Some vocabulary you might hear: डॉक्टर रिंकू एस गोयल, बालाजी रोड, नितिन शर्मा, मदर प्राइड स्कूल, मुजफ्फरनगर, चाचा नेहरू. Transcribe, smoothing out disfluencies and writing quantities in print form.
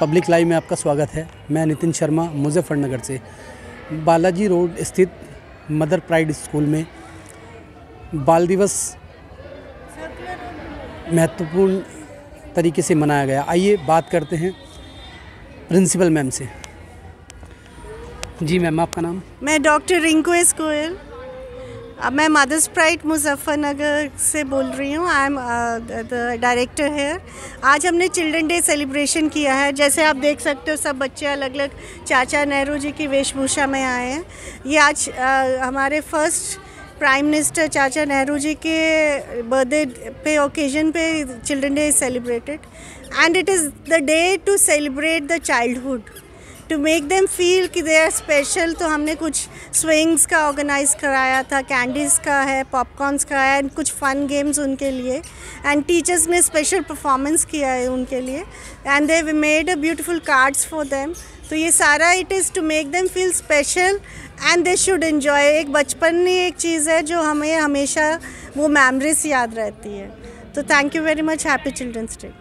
Public live में आपका स्वागत है। मैं नितिन शर्मा मुजफ्फरनगर से। बालाजी रोड स्थित मदर प्राइड स्कूल में बाल दिवस महत्वपूर्ण तरीके से मनाया गया। आइए बात करते हैं प्रिंसिपल मैम से। जी मैम, आपका नाम? मैं डॉक्टर रिंकू एस गोयल, अब मैं मदर प्राइड मुजफ्फरनगर से बोल रही हूँ। I am the director here. आज हमने चिल्ड्रन डे सेलिब्रेशन किया है। जैसे आप देख सकते हो, सब बच्चे अलग अलग चाचा नेहरू जी की वेशभूषा में आए हैं। ये आज हमारे फर्स्ट प्राइम मिनिस्टर चाचा नेहरू जी के बर्थडे पे ओकेजन पे children day is celebrated and it is the day to celebrate the childhood, to make them feel कि दे आर स्पेशल। तो हमने कुछ स्विंग्स का ऑर्गेनाइज कराया था, कैंडीज़ का है, पॉपकॉर्नस का है एंड कुछ फ़न गेम्स उनके लिए एंड टीचर्स ने स्पेशल परफॉर्मेंस किया है उनके लिए and they have made a beautiful cards for them. तो ये सारा it is to make them feel special and they should enjoy. एक बचपन में एक चीज़ है जो हमें हमेशा वो मेमोरीज याद रहती है। तो thank you very much, happy children's day.